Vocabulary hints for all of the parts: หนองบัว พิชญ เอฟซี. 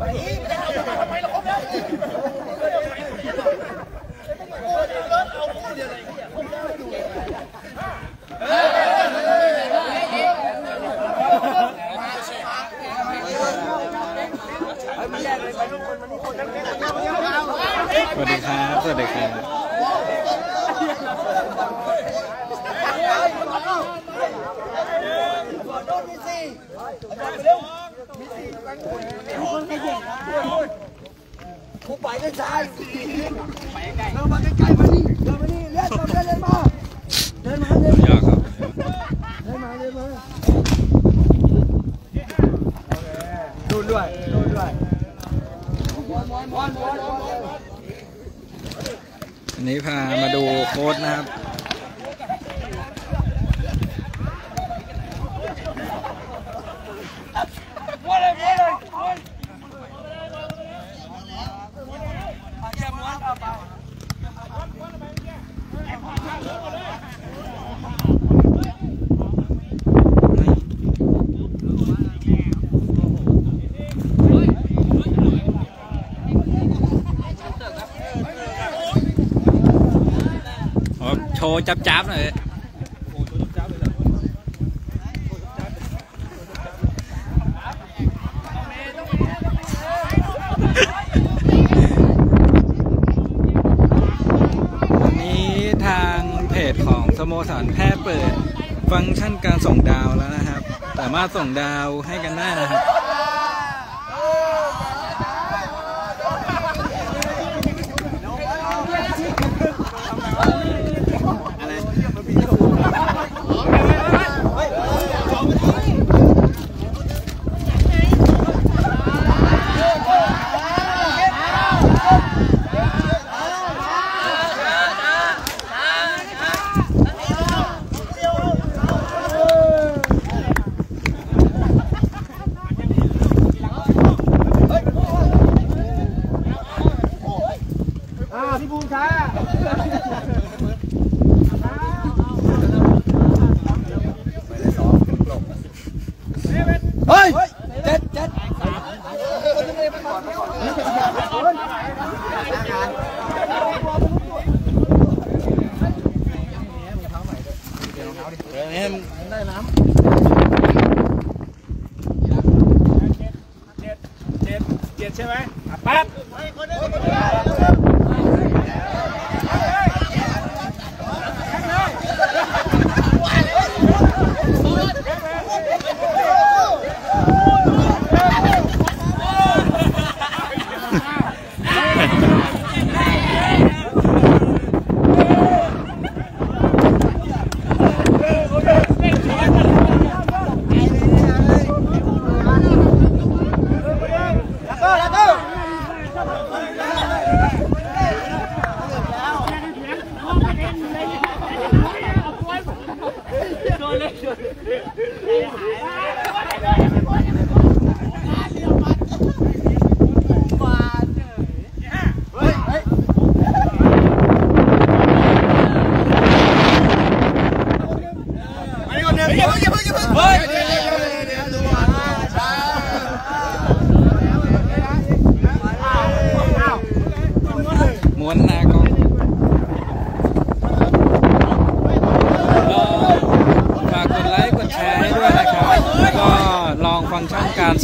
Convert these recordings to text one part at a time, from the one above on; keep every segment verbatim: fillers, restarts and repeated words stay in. สวัสดีครับสวัสดีครับกูไปใกล้ใกล้เดินมาใกล้ใกล้มานี่เดินมานี่เลี้ยงมาเลี้ยงมาเดินมาเลี้ยงมาเดินมาเลี้ยงมาดูด้วยดูด้วยอันนี้พามาดูโค้ชนะครับโชว์จับจับหน่อยวันนี้ทางเพจของสโมสรแพทย์เปิดฟังก์ชันการส่งดาวแล้วนะครับสามารถส่งดาวให้กันได้นะครับ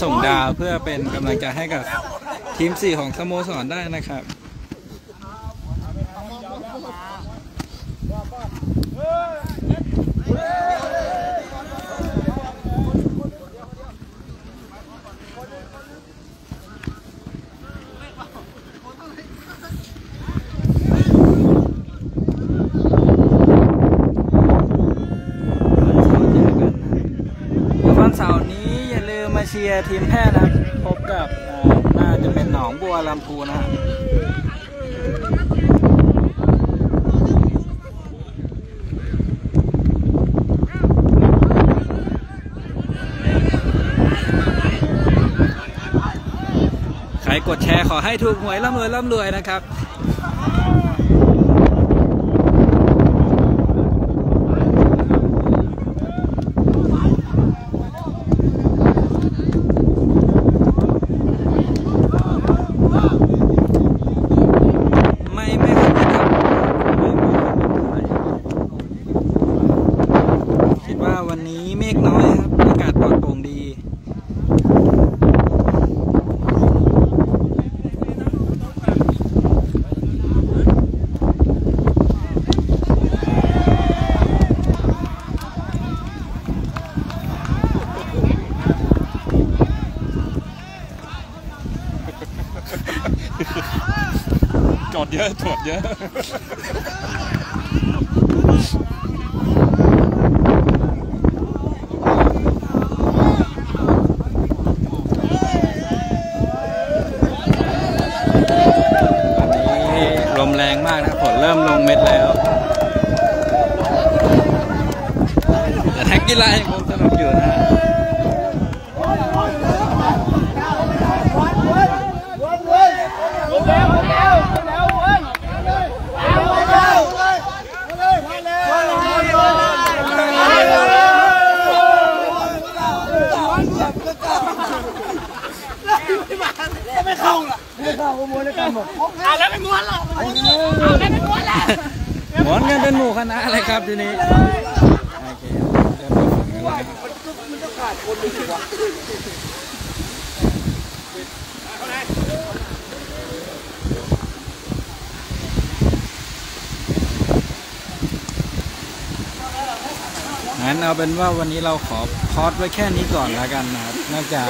ส่งดาวเพื่อเป็นกำลังใจให้กับทีมสี่ของสโมสรได้นะครับเชียร์ทีมแพทย์นะพบกับน่าจะเป็นหนองบัวลำพูนะครับใครกดแชร์ขอให้ถูกหวยร่ำรวยร่ำรวยนะครับ จอดเยอะจอดเยอะลมแรงมากนะครับฝนเริ่มลงเม็ดแล้วแต่นักกีฬายังคงสนุกอยู่นะไม่เข้าละไม่เข้าขโมยเลยกันหมดเอาแล้วไม่ม้วนหรอกเอาแล้วไม่ม้วนละม้วนกันเป็นหมู่คณะอะไรครับทีนี้โอเคมันจะขาดคนดีกว่างั้นเอาเป็นว่าวันนี้เราขอพอดไว้แค่นี้ก่อนแล้วกันนะครับเนื่องจาก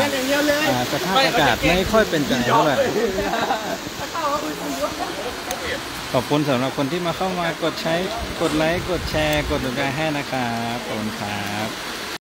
สภาพอากาศไม่ค่อยเป็นใจเท่าไหร่ขอบคุณสำหรับคนที่มาเข้ามากดใช้กดไลค์กดแชร์กดติดตามให้นะครับขอบคุณครับ